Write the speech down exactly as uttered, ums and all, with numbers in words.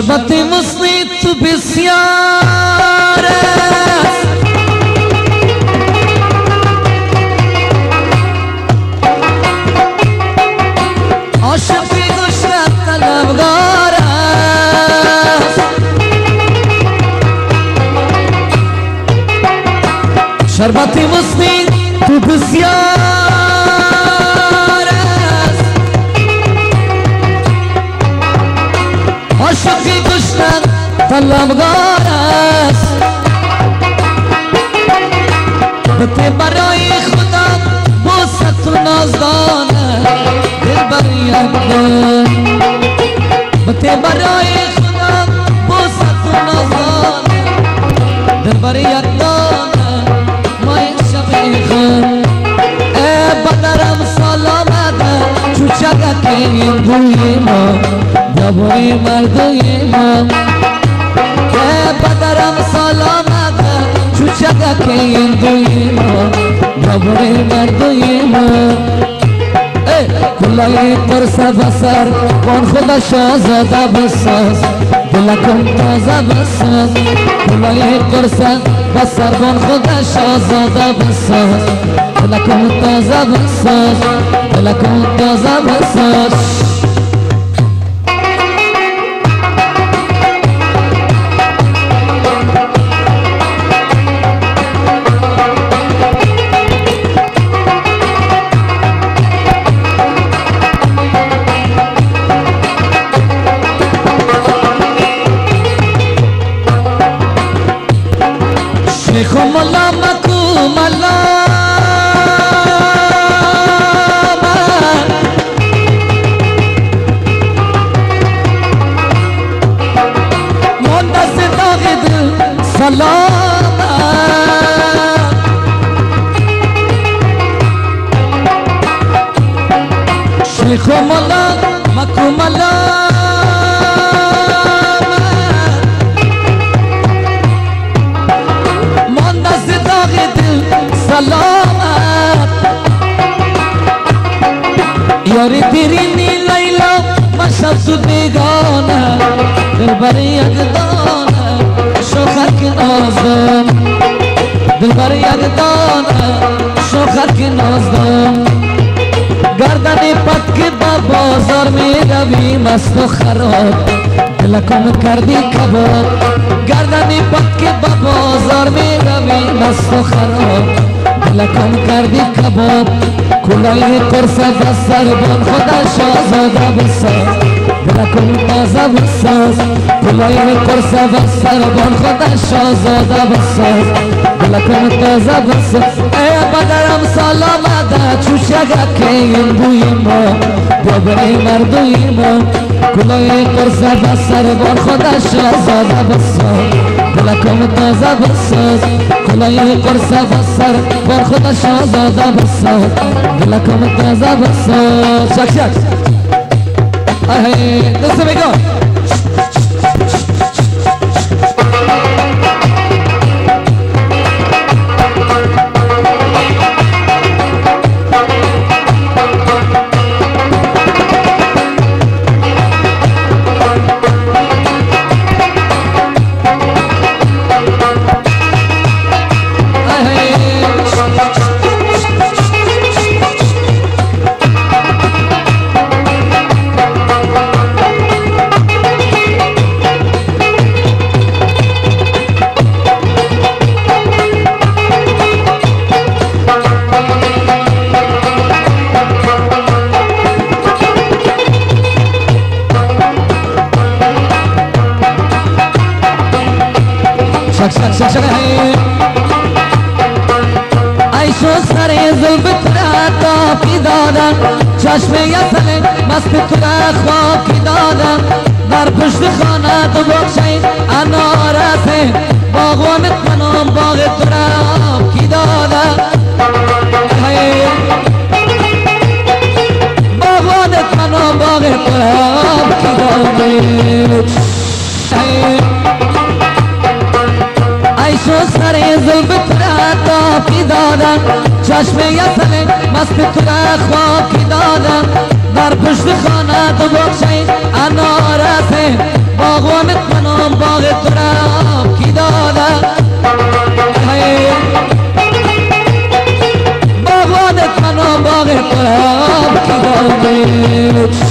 شربت مصيت بسيارة عشق في نشرة قلب غارس شربت مصيت بسيارة عشقي تشتاق طلب غارس بطي برای خدا بوست و نازدانه دل بریم دل بطی برای خدا بوست و نازدانه دل بریم دانه مای شبی خون ای بدرم سلامده چوچگه کنیم بوییم دبوی مردوی ما که بدرم سلامت چوچگه که این دوی ما دبوی مردوی ما کلای ترسه بسر کن خدا شازده بساز دل کن تازه بساز کلای ترسه بسر کن خدا شازده بساز دل کن تازه بساز دل کن تازه بساز ملا مکو ملا مونده سے داغد سلام شیخ و ملا مکو ملا یاری دیرینی لیلا من شمس دیگانه دلبر یکدانه شوخر که نازم دلبر یکدانه شوخر که نازم گردنی پت که با بازار می روی مست و خراب دلکم کردی کباب گردنی پت که با بازار می روی مست و خراب دلکم کردی کباب کلای ترسه بسر بان خدا شازده بساز دلکم تازه بساز کلای ترسه بسر بان خدا شازده بساز دلکم تازه بساز ای بدرم سلامده چوچگه که این بوی ما بابای مردوی ما کلای ترسه بسر بان خدا شازده بساز دلکم تازه بساز کلای قرصه بسر بر خدا شازده بساز دلکم تازه بساز شک شک آهی دست بگو چشم یسل مست تره خواب کی دادم در پشت خانه تو بخشین انارسه باغوانت منم باغ تره آب کی دادم باغوانت منم باغ تره آب کی دادم ای شو سر زلف تره تا کی دادم چشم یسل مست تره خواب کی دادم در پشت خانه تو بخشین انارسه باغوانت منام باغ تراب کی دادا باغوانت منام باغ تراب کی دادا